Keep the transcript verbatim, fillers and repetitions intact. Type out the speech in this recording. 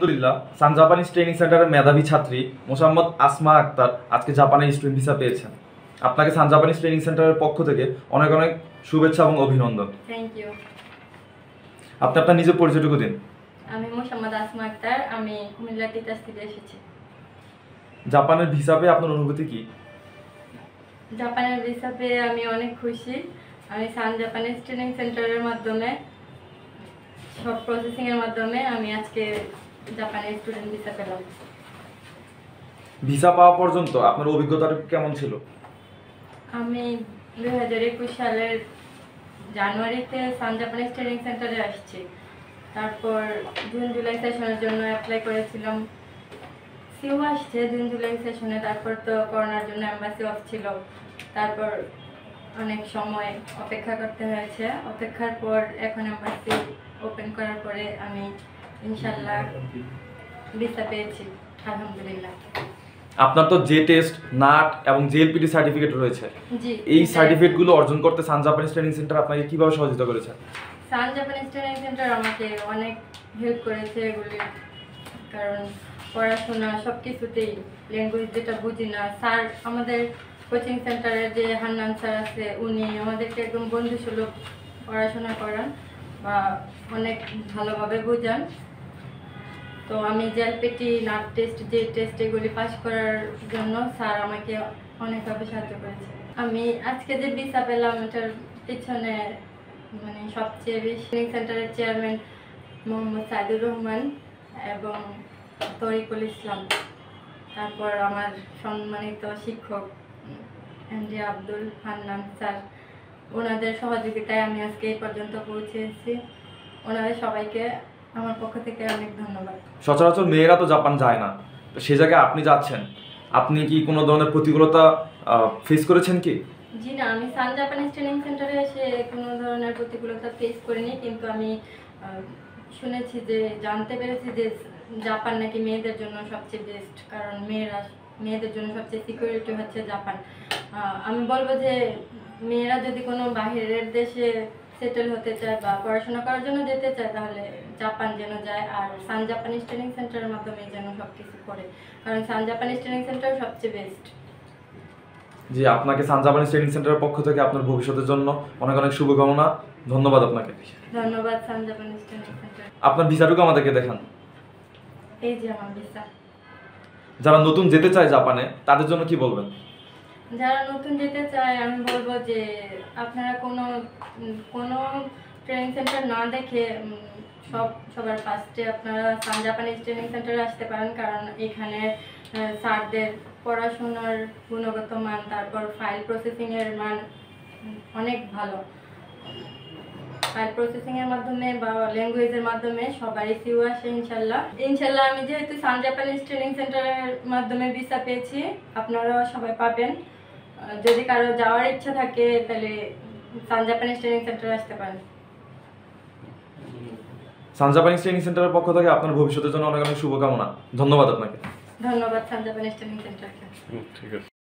আলহামদুলিল্লাহ সান Japanese training সেন্টারের মেধাবী ছাত্রী মোসাম্মত আসমা আক্তার আজকে জাপানে স্টুডেন্ট ভিসা পেয়েছেন। আপনাকে সান জাপানিজ ট্রেনিং সেন্টারের পক্ষ থেকে অনেক অনেক শুভেচ্ছা এবং অভিনন্দন। Thank you. আপনি আপনার নিজের পরিচয়টুকু দিন। আমি মোসাম্মত আসমা আক্তার, আমি কুমিল্লা তিতাস থেকে এসেছি। জাপানের ভিসা পেয়ে আপনার অনুভূতি কি? জাপানের ভিসা পেয়ে আমি অনেক খুশি। আমি সান জাপানিজ ট্রেনিং সেন্টারের মাধ্যমে সব প্রসেসিং এর মাধ্যমে আমি আজকে জাপানের স্টুডেন্ট ভিসা পেলাম। ভিসা পাওয়া পর্যন্ত আপনার অভিজ্ঞতাটা কেমন ছিল? আমি দুই হাজার একুশ সালের জানুয়ারিতে সান জাপানিজ ট্রেনিং সেন্টারে আসছি, তারপর জুন জুলাই সেশনের জন্য অ্যাপ্লাই করেছিলাম। সিও আসছে জুন জুলাই সেশনে, তারপর তো করোনার জন্য অ্যাম্বাসি অফ ছিল, তারপর অনেক সময় অপেক্ষা করতে হয়েছে। অপেক্ষার পর এখন অ্যাম্বাসি ওপেন করার পরে আমি ইনশাল্লাহ ভিসা পেয়েছি আলহামদুলিল্লাহ। আপনার তো জে টেস্ট, নার্ট এবং J L P T certificate রয়েছে। এই সার্টিফিকেটগুলো অর্জন করতে সান জাপানিজ ট্রেনিং সেন্টার আপনাকে কিভাবে সহযোগিতা করেছে? সান জাপানিজ ট্রেনিং সেন্টার আমাকে অনেক হেল্প করেছে এগুলি, কারণ পড়াশোনা সব কিছুতেই ল্যাঙ্গুয়েজ যেটা বুঝি না, স্যার আমাদের কোচিং সেন্টারে যে হান্নান স্যার আছে উনি আমাদেরকে একদম বন্ধুসুলভ পড়াশোনা করান বা অনেক ভালোভাবে বোঝান। তো আমি J L P T, NAT test, যে টেস্ট এগুলি পাস করার জন্য স্যার আমাকে অনেকভাবে সাহায্য করেছে। আমি আজকে যে ভিসা পেলাম এটার পিছনে মানে সবচেয়ে বেশি ট্রেনিং সেন্টারের চেয়ারম্যান মোহাম্মদ সাইদুর রহমান এবং তরিকুল ইসলাম, তারপর আমার সম্মানিত শিক্ষক এমডি আব্দুল হান্নান স্যার, ওনাদের সহযোগিতায় আমি আজকে এই পর্যন্ত পৌঁছেছি। ওনাদের সবাইকে আমার পক্ষ থেকে অনেক ধন্যবাদ। সচরাচর মেয়েরা তো জাপান যায় না, তো সেই জায়গায় আপনি যাচ্ছেন, আপনি কি কোনো ধরনের প্রতিকূলতা ফেস করেছেন কি? জি না, আমি সান জাপানিজ ট্রেনিং সেন্টারে এসে কোনো ধরনের প্রতিকূলতা ফেস করিনি, কিন্তু আমি শুনেছি যে জানতে পেরেছি যে জাপান নাকি মেয়েদের জন্য সবচেয়ে বেস্ট, কারণ মেয়েরা মেয়েদের জন্য সবচেয়ে সিকিউরিটি হচ্ছে জাপান। আমি বলবো যে মেয়েরা যদি কোনো বাহিরের দেশে সেটেল হতে চায় বা পড়াশোনা করার জন্য যেতে চায় তাহলে জাপান যেন যায়, আর সান জাপানিজ ট্রেনিং সেন্টারের মাধ্যমে যেন সব কিছু করে, কারণ সান জাপানিজ ট্রেনিং সেন্টার সবচেয়ে বেস্ট। জি, আপনাকে সান জাপানিজ ট্রেনিং সেন্টারের পক্ষ থেকে আপনার ভবিষ্যতের জন্য অনেক অনেক শুভকামনা। ধন্যবাদ আপনাকে। ধন্যবাদ সান জাপানিজ ট্রেনিং সেন্টার। আপনার ভিসাটুকু আমাদেরকে দেখান। এই যে আমার ভিসা। যারা নতুন যেতে চায় জাপানে তাদের জন্য কি বলবেন? যারা নতুন যেতে চায় আমি বলবো যে আপনারা কোনো কোনো ট্রেনিং সেন্টার না দেখে সব সবার ফার্স্টে আপনারা সান জাপানিজ ট্রেনিং সেন্টারে আসতে পারেন, কারণ এখানে স্যারদের পড়াশোনার গুণগত মান, তারপর ফাইল প্রসেসিংয়ের মান অনেক ভালো। ফাইল প্রসেসিংয়ের মাধ্যমে বা ল্যাঙ্গুয়েজের মাধ্যমে সবারই সিউ আসে ইনশাল্লাহ। ইনশাল্লাহ আমি যেহেতু সান জাপানিজ ট্রেনিং সেন্টারের মাধ্যমে ভিসা পেয়েছি, আপনারাও সবাই পাবেন। যদি কারো যাওয়ার ইচ্ছা থাকে তাহলে সান জাপানিজ ট্রেনিং সেন্টারে আসতে পারেন। সান জাপানিজ ট্রেনিং সেন্টারের পক্ষ থেকে আপনার ভবিষ্যতের জন্য অনেক অনেক শুভকামনা। ধন্যবাদ আপনাকে। ধন্যবাদ সান জাপানিজ ট্রেনিং সেন্টারকে। ঠিক আছে।